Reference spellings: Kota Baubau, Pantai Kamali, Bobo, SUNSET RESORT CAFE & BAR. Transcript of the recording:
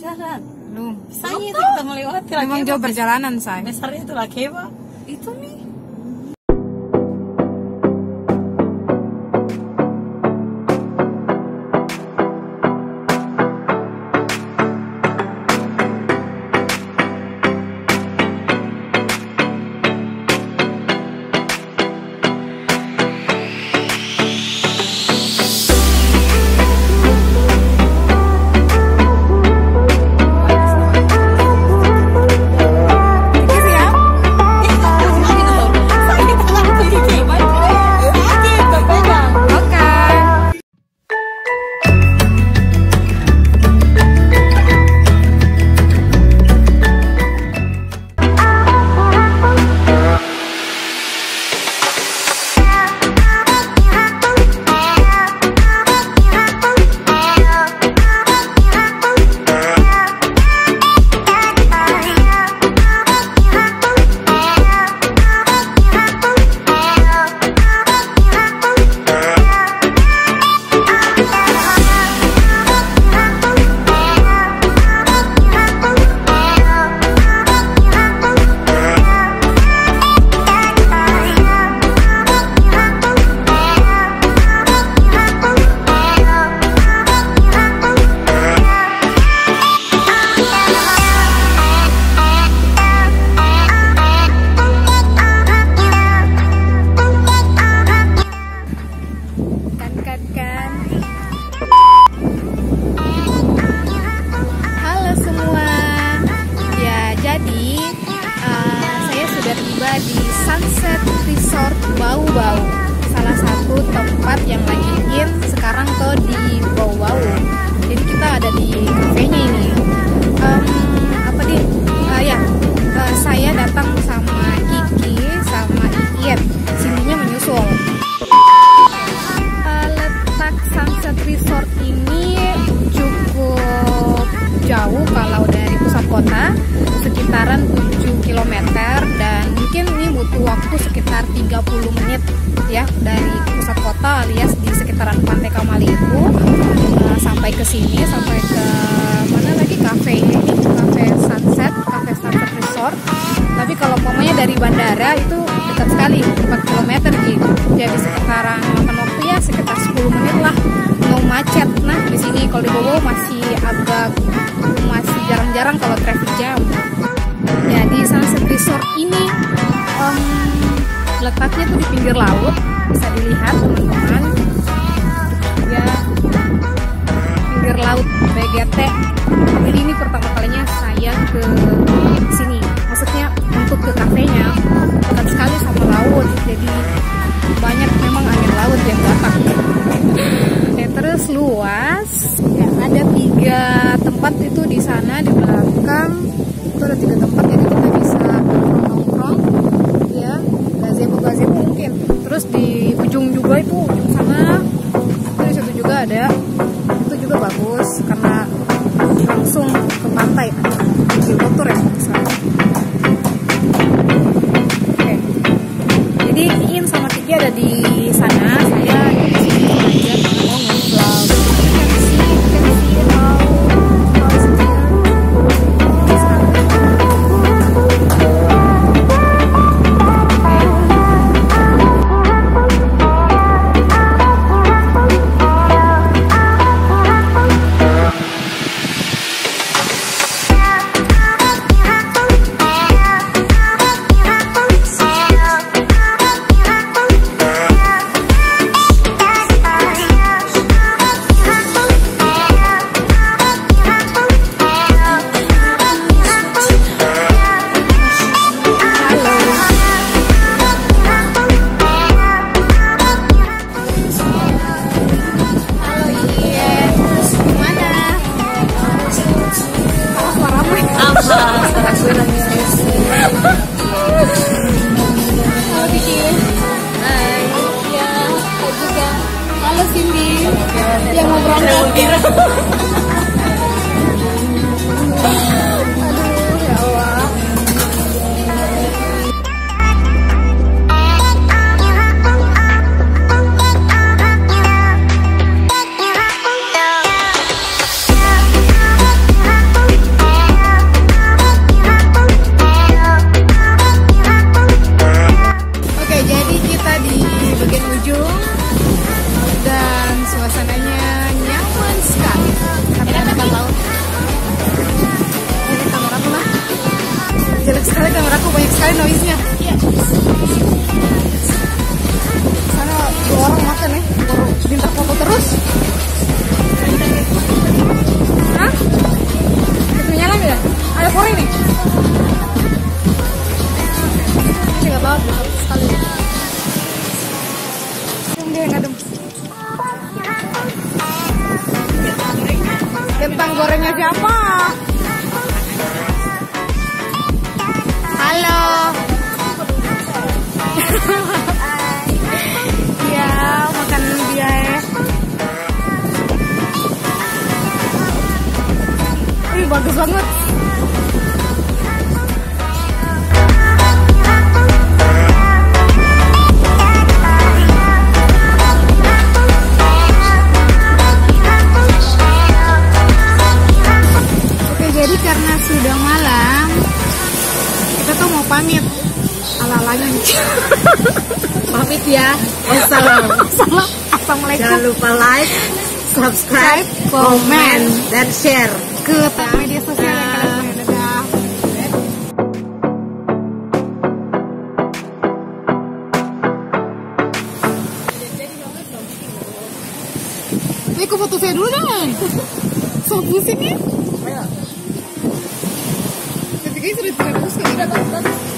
jalan. Belum. Saya itu kita melewati lagi. Memang jauh perjalanan, saya. Besarnya itu lagi, Pak. Itu nih. Di Sunset Resort Bau-Bau, salah satu tempat yang lagi in sekarang tuh di Bau-Bau. Jadi kita ada di kafenya ini. Saya datang sama Kiki sama Iin, sininya menyusul. Letak Sunset Resort ini cukup jauh kalau dari pusat kota, sekitaran 7 km dan mungkin ini butuh waktu sekitar 30 menit ya dari pusat kota alias di sekitaran Pantai Kamali itu sampai ke sini, sampai ke mana lagi kafenya ini, Cafe Sunset Resort. Tapi kalau umpamanya dari bandara itu dekat sekali, 4 km gitu. Jadi sekarang makan waktu ya sekitar 10 menit lah, mau macet. Nah di sini kalau di Bobo masih agak jarang-jarang kalau traffic jam. Jadi Sunset Resort ini letaknya tuh di pinggir laut, bisa dilihat teman-teman ya, pinggir laut BGT. Jadi ini pertama kalinya saya ke sini, maksudnya untuk ke kafenya, dekat sekali sama laut, jadi banyak memang angin laut yang datang. Ya, terus luas ya, ada 3 tempat itu di sana di belakang itu ada 3 tempat, jadi kita bisa nongkrong ya, gazebo mungkin. Terus di ujung juga itu, ujung sana itu di situ juga ada, itu juga bagus karena langsung ke pantai, di motor ya misalnya. Oke, jadi Iin sama Kiki ada di sana, saya di sini aja mau nge-vlog. Halo. Ya, makan dia ya. Wih, bagus banget. Pamit, ala-alanya pamit ya. Assalamualaikum. Jangan lupa like, subscribe, comment, dan share ke media sosial yang kalian punya. Ini aku foto saya dulu dong. Sabu sini. Ayo. Jadi guys, sudah terus ke